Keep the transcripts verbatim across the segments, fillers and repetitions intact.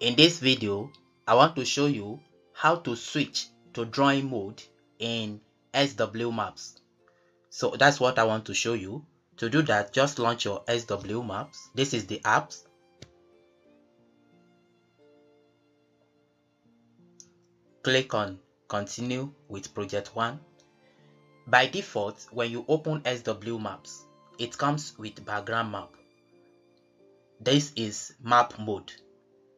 In this video, I want to show you how to switch to drawing mode in S W Maps. So that's what I want to show you. To do that, just launch your S W Maps. This is the apps. Click on Continue with Project one. By default, when you open S W Maps, it comes with background map. This is map mode,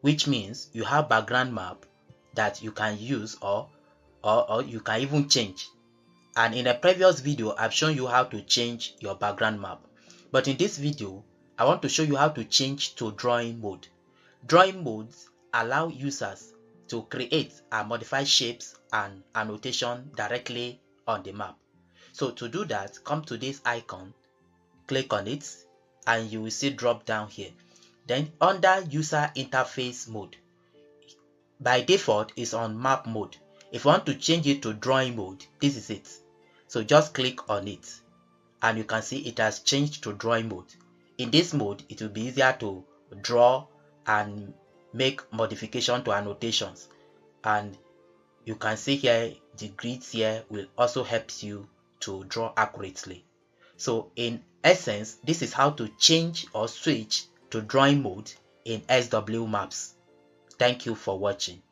which means you have background map that you can use or, or, or you can even change. And in a previous video, I've shown you how to change your background map. But in this video, I want to show you how to change to drawing mode. Drawing modes allow users to create and modify shapes and annotation directly on the map. So to do that, come to this icon, click on it, and you will see drop down here. Then under user interface mode, by default is on map mode. If you want to change it to drawing mode, this is it. So just click on it and you can see it has changed to drawing mode. In this mode, it will be easier to draw and make modification to annotations, and you can see here the grids here will also help you to draw accurately. So in essence, this is how to change or switch to drawing mode in S W Maps. Thank you for watching.